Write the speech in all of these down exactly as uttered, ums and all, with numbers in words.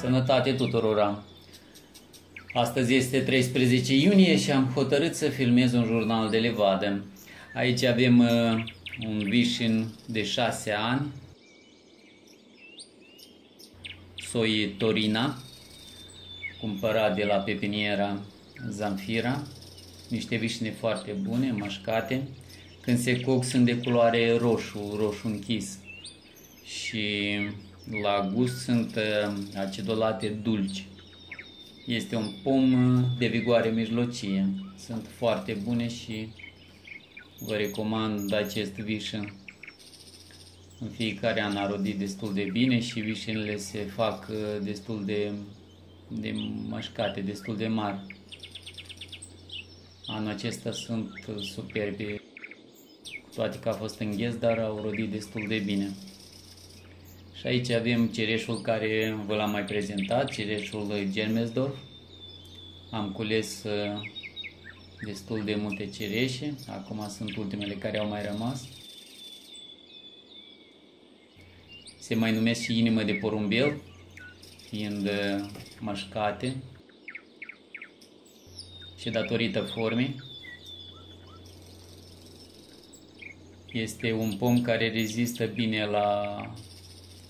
Sănătate tuturora! Astăzi este treisprezece iunie și am hotărât să filmez un jurnal de levadă. Aici avem uh, un vișin de șase ani, soi Torina, cumpărat de la Pepiniera Zamfira. Niște vișine foarte bune, mașcate. Când se coc sunt de culoare roșu, roșu închis. Și la gust sunt acidulate dulci. Este un pom de vigoare mijlocie. Sunt foarte bune și vă recomand acest vișin. În fiecare an a rodit destul de bine și vișinile se fac destul de, de mășcate, destul de mari. Anul acesta sunt superbe, cu toate că a fost îngheț, dar au rodit destul de bine. Și aici avem cireșul care vă l-am mai prezentat, cireșul Germesdorf. Am cules destul de multe cireșe, acum sunt ultimele care au mai rămas. Se mai numesc și inimă de porumbel, fiind mășcate și datorită formei. Este un pom care rezistă bine la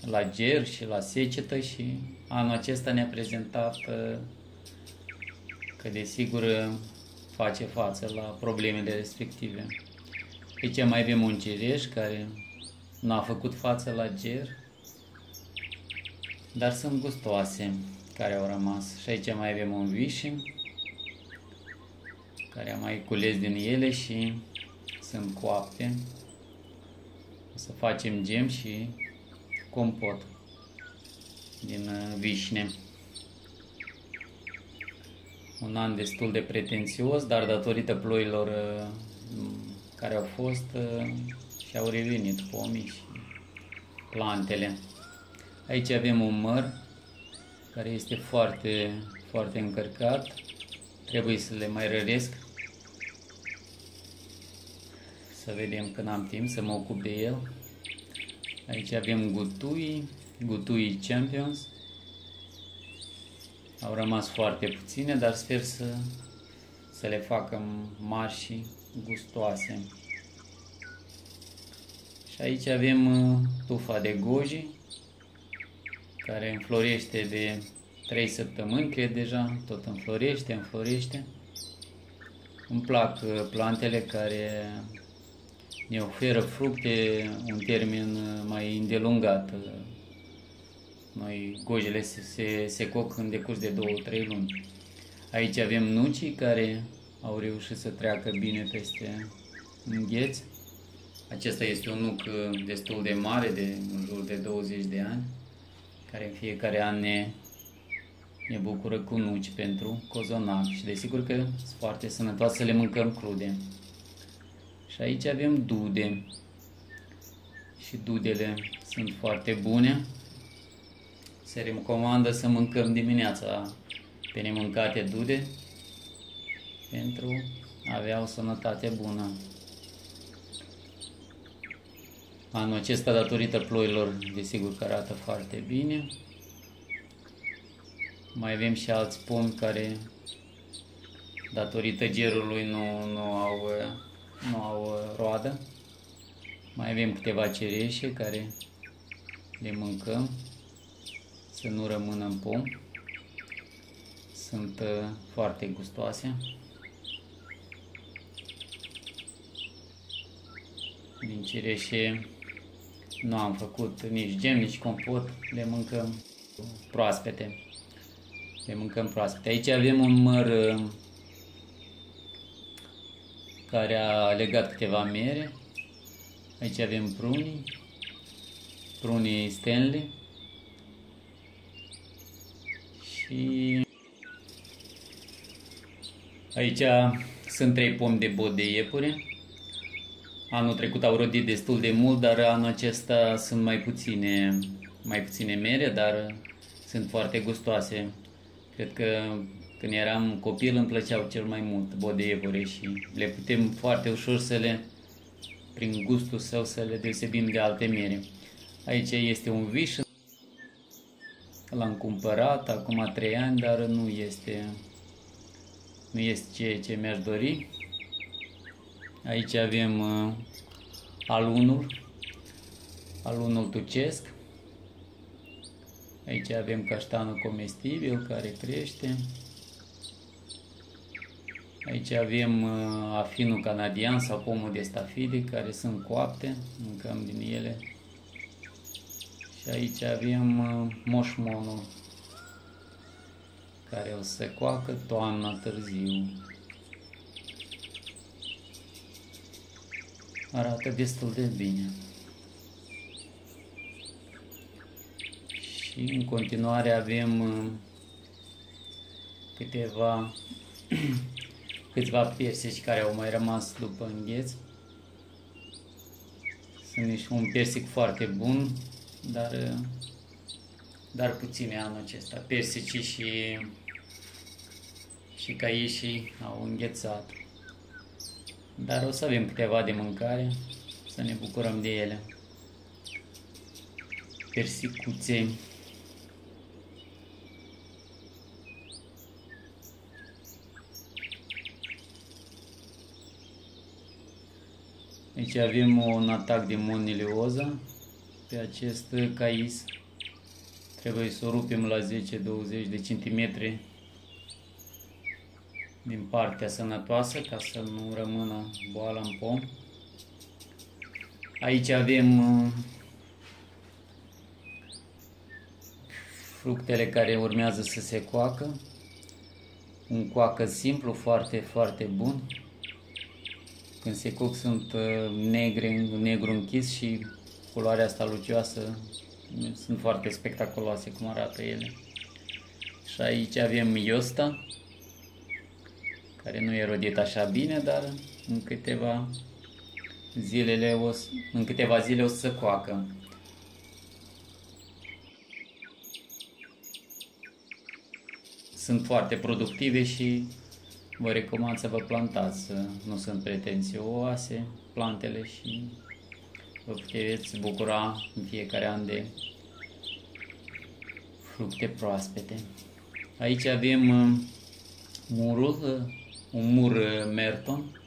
la ger și la secetă și anul acesta ne-a prezentat că desigur face față la problemele respective. Aici mai avem un cireș care nu a făcut față la ger, dar sunt gustoase care au rămas. Și aici mai avem un vișin care am mai cules din ele și sunt coapte. O să facem gem și compot din vișine. Un an destul de pretențios, dar datorită ploilor care au fost și au revenit pomii și plantele. Aici avem un măr care este foarte, foarte încărcat. Trebuie să le mai răresc. Să vedem când am timp să mă ocup de el. Aici avem gutui, gutui Champions. Au rămas foarte puține, dar sper să, să le facă mari și gustoase. Și aici avem tufa de goji, care înflorește de trei săptămâni, cred deja, tot înflorește, înflorește. Îmi plac plantele care ne oferă fructe un termen mai îndelungat. Noi gojele se, se, se coc în decurs de două trei luni. Aici avem nucii care au reușit să treacă bine peste îngheț. Acesta este un nuc destul de mare, de în jur de douăzeci de ani, care în fiecare an ne, ne bucură cu nuci pentru cozonac și desigur că sunt foarte sănătoase să le mâncăm crude. Și aici avem dude și dudele sunt foarte bune. Se recomandă să mâncăm dimineața pe nemâncate dude pentru a avea o sănătate bună. Anul acesta, datorită ploilor, desigur că arată foarte bine. Mai avem și alți pomi care, datorită gerului, nu, nu au... nu au roadă. Mai avem câteva cereșe care le mâncăm să nu rămână în pom. Sunt foarte gustoase. Din cereșe nu am făcut nici gem, nici compot, le mâncăm proaspete. Le mâncăm proaspete. Aici avem un măr care a legat câteva mere. Aici avem prunii, prunii Stanley și aici sunt trei pomi de bot de iepure. Anul trecut au rodit destul de mult, dar anul acesta sunt mai puține, mai puține mere, dar sunt foarte gustoase. Cred că când eram copil îmi plăceau cel mai mult bot de iepure și le putem foarte ușor să le, prin gustul său, să le deosebim de alte mere. Aici este un viș L-am cumpărat acum trei ani, dar nu este, nu este ceea ce mi-aș dori. Aici avem uh, alunul, alunul turcesc. Aici avem caștanul comestibil care crește. Aici avem uh, afinul canadian sau pomul de stafide care sunt coapte, mâncăm din ele. Și aici avem uh, moșmonul care o să se coacă toamna târziu. Arată destul de bine. Și în continuare avem uh, câteva câțiva persici care au mai rămas după îngheț. Sunt și un persic foarte bun, dar, dar puține anul acesta. Persicii și, și caieșii au înghețat. Dar o să avem câteva de mâncare, să ne bucurăm de ele. Persicuțe. Aici avem un atac de monilioza pe acest cais. Trebuie să o rupem la zece douăzeci de centimetri din partea sănătoasă ca să nu rămână boala în pom. Aici avem fructele care urmează să se coacă. Un coacă simplu, foarte, foarte bun. Când se coc sunt negre, negru închis și culoarea asta lucioasă, sunt foarte spectaculoase cum arată ele. Și aici avem iosta, care nu e rodit așa bine, dar în câteva, zilele o, în câteva zile o să coacă. Sunt foarte productive și vă recomand să vă plantați, nu sunt pretențioase plantele și vă puteți bucura în fiecare an de fructe proaspete. Aici avem murul, un mur Merton,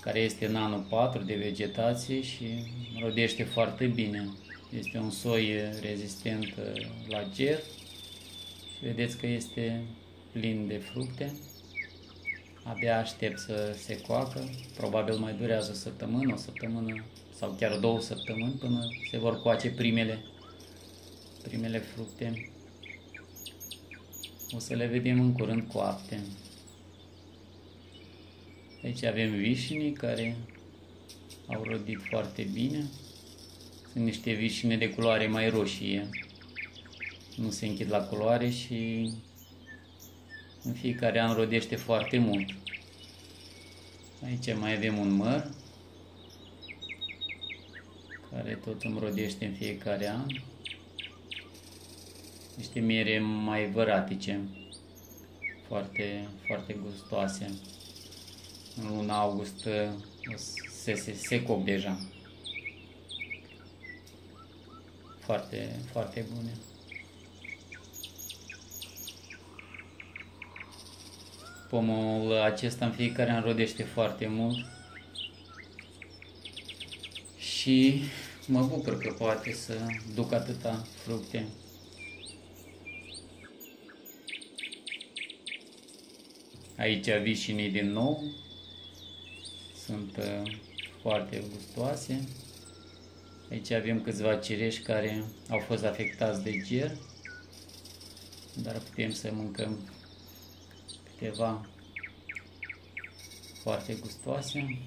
care este în anul patru de vegetație și rodește foarte bine. Este un soi rezistent la ger și vedeți că este plin de fructe. Abia aștept să se coacă, probabil mai durează o săptămână, o săptămână sau chiar două săptămâni până se vor coace primele, primele fructe. O să le vedem în curând coapte. Aici avem vișinii care au rodit foarte bine. Sunt niște vișini de culoare mai roșie. Nu se închid la culoare și în fiecare an rodește foarte mult. Aici mai avem un măr, care tot îmi rodește în fiecare an. Niște miere mai văratice, foarte, foarte gustoase. În luna august se, se, se coc deja. Foarte, foarte bune. Pomul acesta în fiecare an rodește foarte mult și mă bucur că poate să duc atâta fructe. Aici vișinii din nou sunt foarte gustoase. Aici avem câțiva cireși care au fost afectați de ger, dar putem să mâncăm câteva foarte gustoase.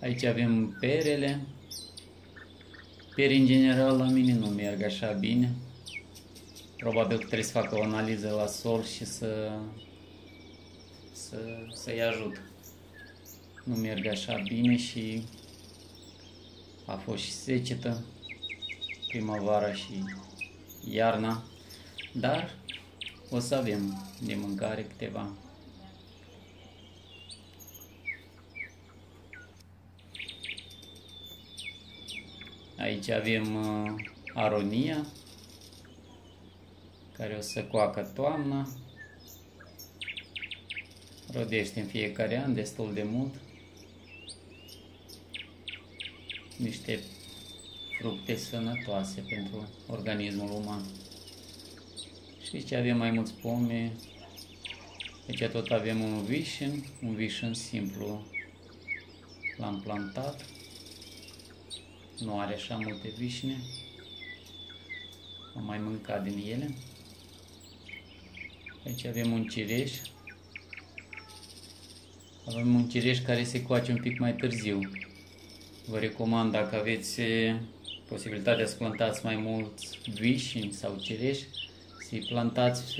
Aici avem perele. Pere în general la mine nu merg așa bine. Probabil că trebuie să fac o analiză la sol și să să, să-i ajut. Nu merg așa bine și a fost și secetă primăvara și iarna, dar o să avem de mâncare câteva. Aici avem aronia, care o să coacă toamna. Rodește în fiecare an destul de mult. Niște fructe sănătoase pentru organismul uman. Și ce avem mai mulți pome. Deci tot avem un vișin, un vișin simplu. L-am plantat. Nu are așa multe vișine. Am mai mâncat din ele. Aici avem un cireș. Avem un cireș care se coace un pic mai târziu. Vă recomand, dacă aveți posibilitatea să plantați mai mulți vișini sau cireși, să-i plantați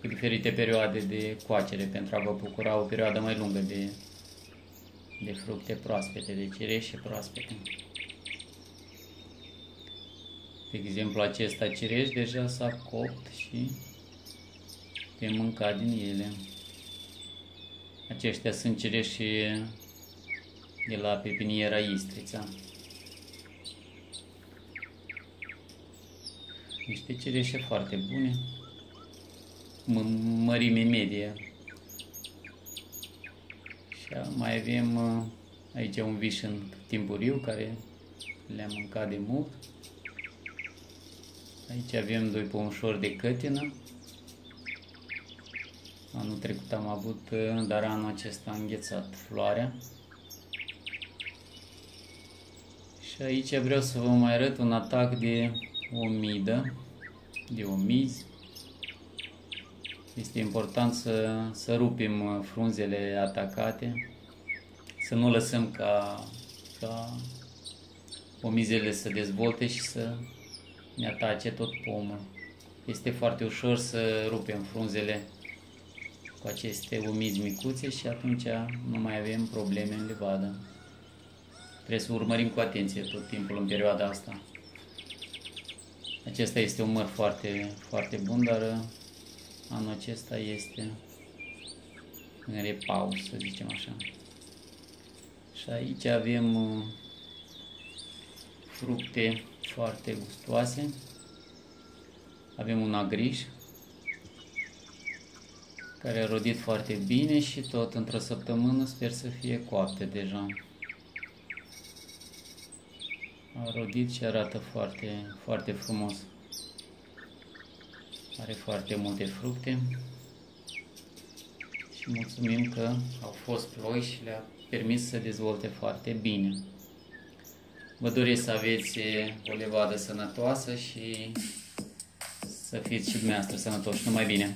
cu diferite perioade de coacere pentru a vă bucura o perioadă mai lungă de, de fructe proaspete, de cireșe proaspete. De exemplu, acesta cireș deja s-a copt și putem mânca din ele. Aceștia sunt cireși de la pepiniera Istrița. Niște cireșe foarte bune, mărime medie. Și mai avem aici un vișin timpuriu care le-am mâncat de mult. Aici avem doi pomușori de cătină. Anul trecut am avut, dar anul acesta am înghețat floarea. Și aici vreau să vă mai arăt un atac de omidă, de omizi. Este important să, să rupim frunzele atacate, să nu lăsăm ca, ca omizele să dezvolte și să ne atace tot pomul. Este foarte ușor să rupem frunzele cu aceste omizi micuțe și atunci nu mai avem probleme în livadă. Trebuie să urmărim cu atenție tot timpul în perioada asta. Acesta este un măr foarte, foarte bun, dar anul acesta este în repaus, să zicem așa. Și aici avem fructe foarte gustoase. Avem un agriș care a rodit foarte bine și tot într-o săptămână sper să fie coapte deja. A rodit și arată foarte, foarte frumos. Are foarte multe fructe. Și mulțumim că au fost ploi și le-a permis să dezvolte foarte bine. Vă doresc să aveți o levadă sănătoasă și să fiți și dumneavoastră sănătoși. Numai bine!